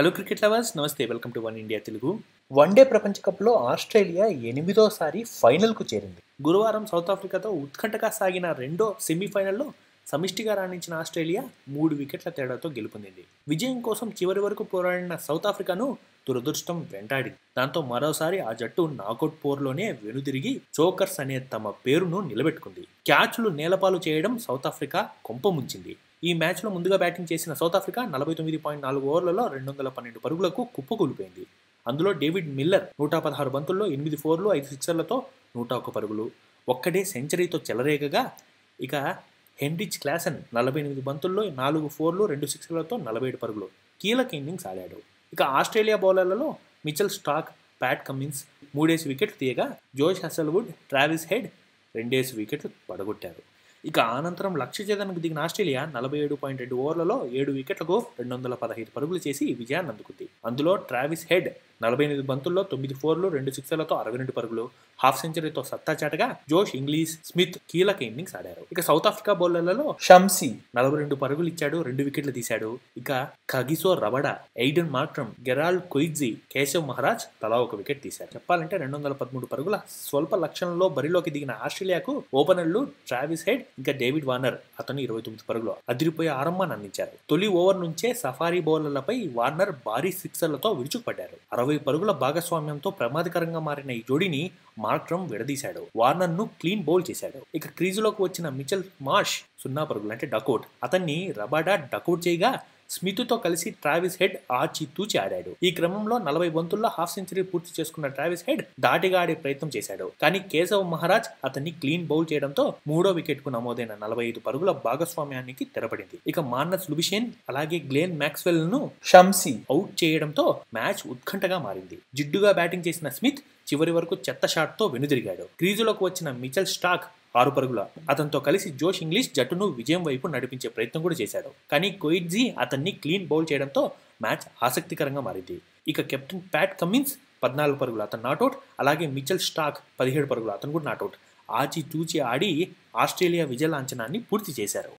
Hello cricket lovers, నమస్తే. Welcome to one India Telugu. One day ప్రపంచ కప్లో ఆస్ట్రేలియా 8వ సారి ఫైనల్కు చేరింది. గురువారం సౌత్ ఆఫ్రికాతో ఉత్కంఠగా సాగిన రెండో సెమీఫైనల్లో సమిష్టిగా రాణించిన ఆస్ట్రేలియా 3 వికెట్ల తేడాతో గెలుపొందింది. విజయం కోసం చివరి వరకు పోరాడిన సౌత్ ఆఫ్రికాను దురదృష్టం వెంటాడింది. దాంతో మరోసారి ఆ జట్టు నాకౌట్ పోర్లోనే వెనుదిరిగి చోకర్స్ అనే తమ పేరును నిలబెట్టుకుంది. క్యాచ్లు నేలపాలు చేయడం సౌత్ ఆఫ్రికా కొంపముంచింది. ఈ మ్యాచ్లో ముందుగా బ్యాటింగ్ చేసిన సౌత్ ఆఫ్రికా 49.4 ఓవర్లలో 212 పరుగులకు కుప్పకూలిపోయింది. అందులో డేవిడ్ మిల్లర్ 116 బంతుల్లో 8 ఫోర్లు, 5 సిక్సర్లతో 101 పరుగులు, ఒక్కడే సెంచరీతో చెలరేగగా, ఇక హెన్రిచ్ క్లాసన్ 48 బంతుల్లో 4 ఫోర్లు, 2 సిక్సర్లతో 47 పరుగులు కీలక ఇన్నింగ్స్ ఆడాడు. ఇక ఆస్ట్రేలియా బౌలర్లలో మిచెల్ స్టార్క్, ప్యాట్ కమ్మిన్స్ 3 వికెట్లు తీయగా, జోష్ హసల్వుడ్, ట్రావిస్ హెడ్ 2 వికెట్లు పడగొట్టారు. ఇక అనంతరం లక్ష్య ఛేదనకు దిగిన ఆస్ట్రేలియా 47.2 ఓవర్లలో 7 వికెట్లకు 215 పరుగులు చేసి విజయాన్ని అందుకుంది. అందులో ట్రావిస్ హెడ్ 48 బంతుల్లో 9 ఫోర్లు, 2 సిక్సర్లతో 62 పరుగులు హాఫ్ సెంచరీతో సత్తా చాటగా, జోష్ ఇంగ్లీస్, స్మిత్ కీలక ఇన్నింగ్స్ ఆడారు. ఇక సౌత్ ఆఫ్రికా బౌలర్లలో షమ్సీ 42 పరుగులు ఇచ్చాడు, 2 వికెట్లు తీశాడు. ఇక Kagiso Rabada, Aiden Markram, Gerald Coetzee, Keshav Maharaj తలా 1 వికెట్ తీశారు. చెప్పాలంటే 213 పరుగుల స్వల్ప లక్ష్యంలో బరిలోకి దిగిన ఆస్ట్రేలియాకు ఓపెనర్లు ట్రావిస్ హెడ్, ఇంకా డేవిడ్ వార్నర్, అతను 29 పరుగులు అదిరిపోయే ఆరంభాన్ని అందించారు. తొలి ఓవర్ నుంచే సఫారీ బౌలర్లపై వార్నర్ భారీ సిక్సర్లతో విరుచుకుపడ్డారు. 60 పరుగుల భాగస్వామ్యంతో ప్రమాదకరంగా మారిన ఈ జోడిని మార్క్రమ్ విడదీశాడు. వార్నర్ ను క్లీన్ బౌల్ చేశాడు. ఇక క్రీజులోకి వచ్చిన మిచెల్ మార్ష్ 0 పరుగులు అంటే డకౌట్. అతన్ని రబాడా డకౌట్ చేయగా, స్మిత్తో కలిసి ట్రావిస్ హెడ్ ఆచితూచి ఆడాడు. ఈ క్రమంలో 40 బంతుల్లో హాఫ్ సెంచరీ పూర్తి చేసుకున్న ట్రావిస్ హెడ్ దాటిగా ఆడే ప్రయత్నం చేశాడు. కానీ కేశవ్ మహారాజ్ అతన్ని క్లీన్ బౌల్ చేయడంతో 3వ వికెట్ కు నమోదైన 45 పరుగుల భాగస్వామ్యానికి తెరపడింది. ఇక మార్నస్ లుబిషేన్ అలాగే గ్లెన్ మ్యాక్స్వెల్ ను షమ్సీ అవుట్ చేయడంతో మ్యాచ్ ఉత్కంఠగా మారింది. జిడ్డుగా బ్యాటింగ్ చేసిన స్మిత్ చివరి వరకు చెత్త షాట్ తో వెనుదిరిగాడు. క్రీజులోకి వచ్చిన మిచెల్ స్టార్క్ 6 పరుగుల అతనితో కలిసి జోష్ ఇంగ్లీష్ జట్టును విజయం వైపు నడిపించే ప్రయత్నం కూడా చేశాడు. కానీ కొయిట్జీ అతన్ని క్లీన్ బౌల్ చేయడంతో మ్యాచ్ ఆసక్తికరంగా మారింది. ఇక కెప్టెన్ ప్యాట్ కమ్మిన్స్ 14 పరుగులు అతను నాటౌట్. అలాగే మిచెల్ స్టార్క్ 17 పరుగులు అతను కూడా నాటౌట్. ఆచి తూచి ఆడి ఆస్ట్రేలియా విజయ లాంఛనాన్ని పూర్తి చేశారు.